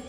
Red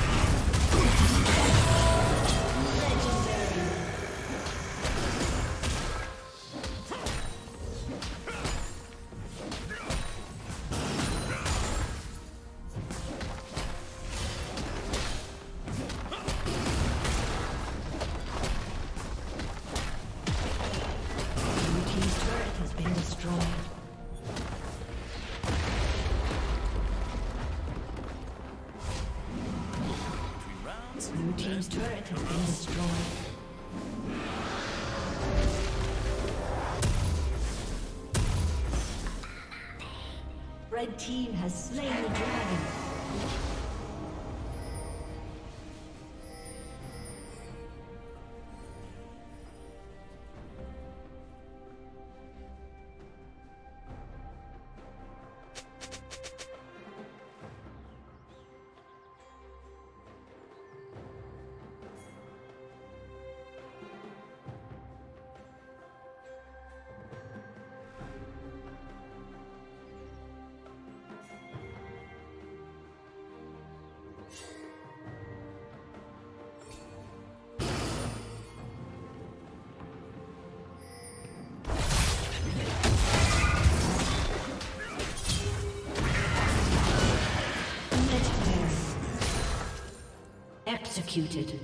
Blue Team's turret has been destroyed. Red Team has slain the dragon. Executed.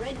Red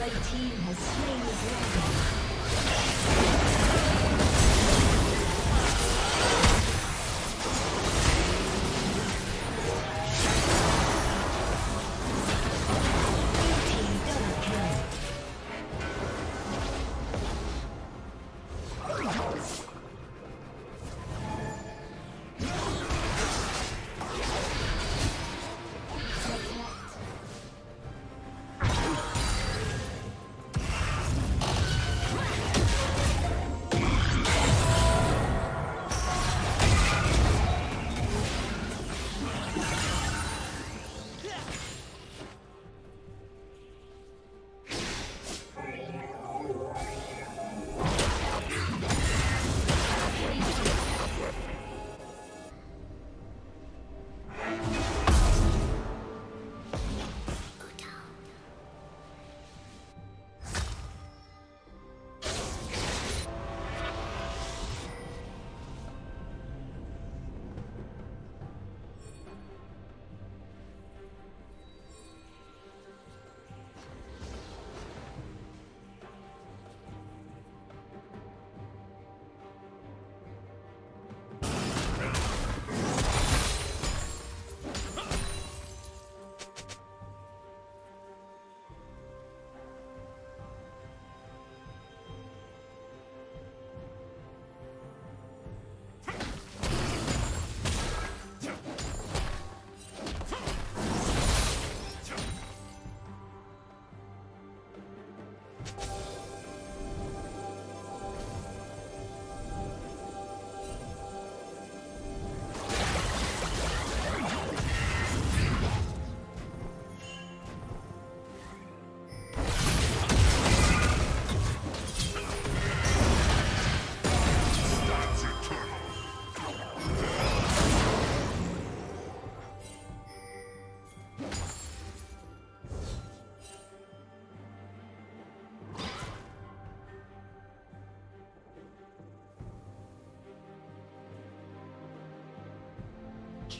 Red team has slain the dragon.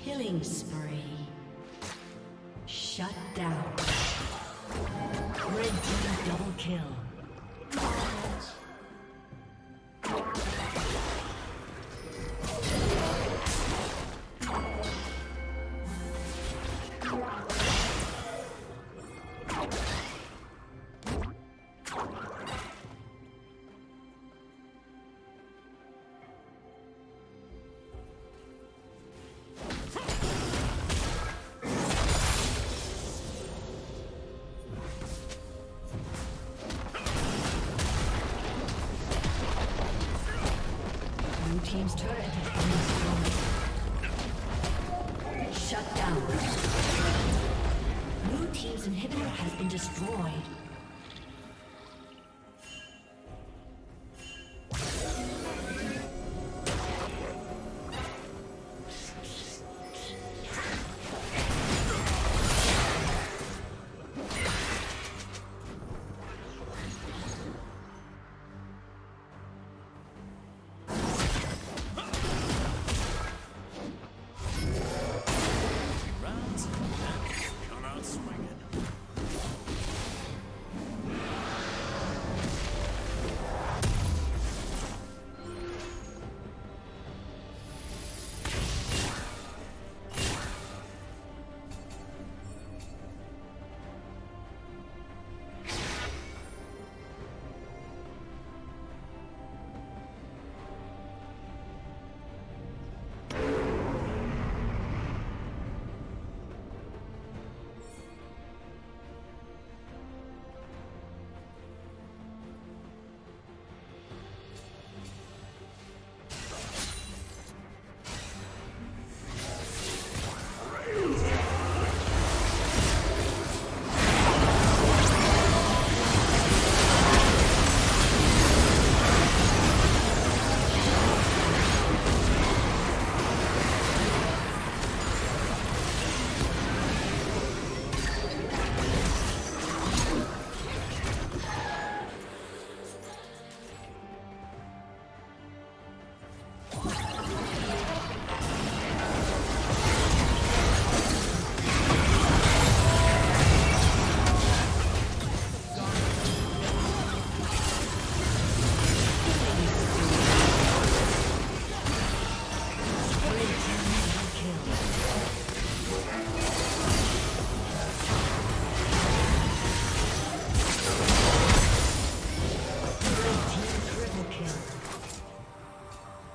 Killing spree. Shut down. Red team double kill. Team's turret has been destroyed. Shut down. Blue team's inhibitor has been destroyed.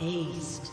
Aced.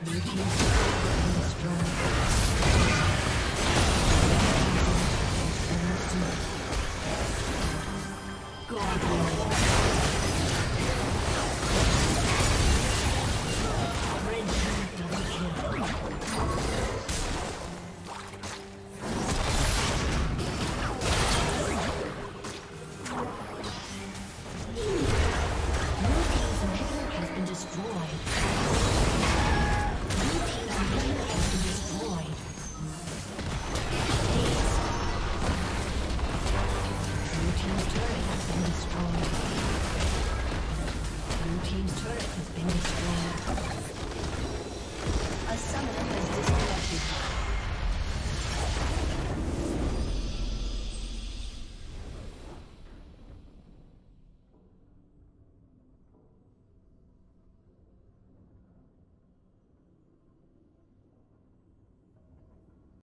Blue team's turret has been destroyed.